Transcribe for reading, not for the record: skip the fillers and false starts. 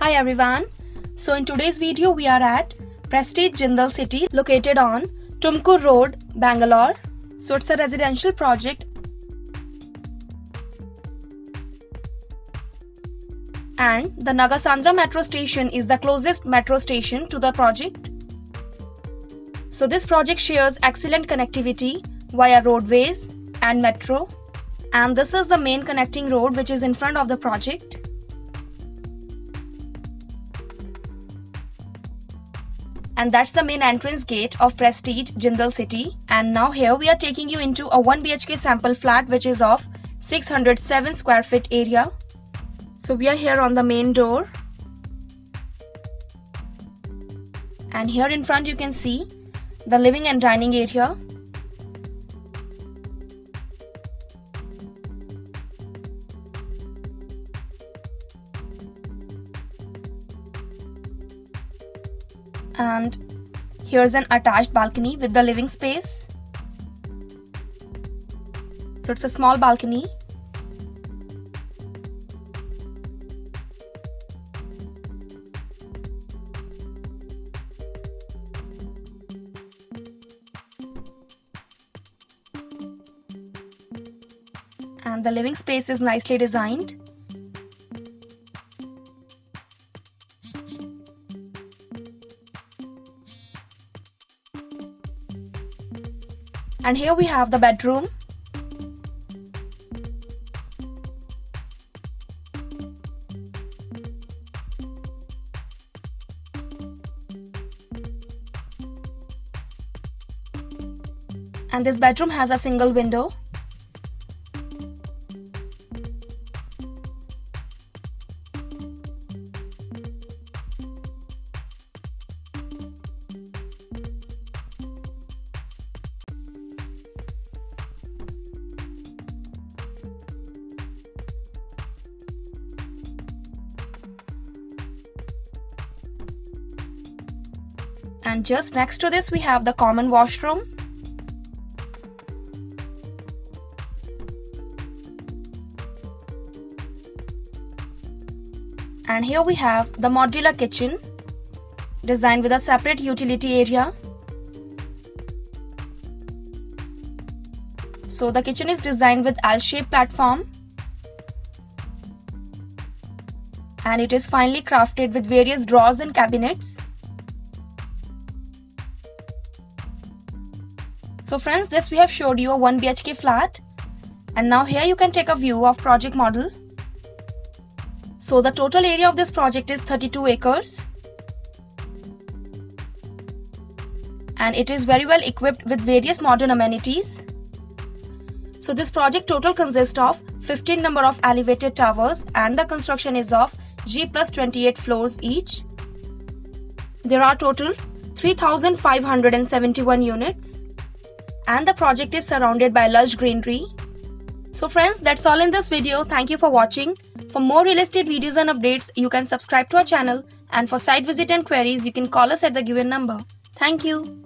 Hi everyone, so in today's video we are at Prestige Jindal City located on Tumkur Road, Bangalore. So it's a residential project and the Nagasandra Metro Station is the closest metro station to the project. So this project shares excellent connectivity via roadways and metro, and this is the main connecting road which is in front of the project. And that's the main entrance gate of Prestige Jindal City. And now here we are taking you into a 1 BHK sample flat which is of 607 square feet area. So we are here on the main door. And here in front you can see the living and dining area. And here's an attached balcony with the living space. So it's a small balcony. And the living space is nicely designed. And here we have the bedroom. And this bedroom has a single window. And just next to this we have the common washroom. And here we have the modular kitchen designed with a separate utility area. So the kitchen is designed with L-shaped platform. And it is finely crafted with various drawers and cabinets. So friends, this we have showed you a 1 BHK flat, and now here you can take a view of project model. So the total area of this project is 32 acres and it is very well equipped with various modern amenities. So this project total consists of 15 number of elevated towers and the construction is of G+28 floors each. There are total 3,571 units. And the project is surrounded by lush greenery. So friends, that's all in this video. Thank you for watching. For more real estate videos and updates, you can subscribe to our channel, and for site visit and queries, you can call us at the given number. Thank you.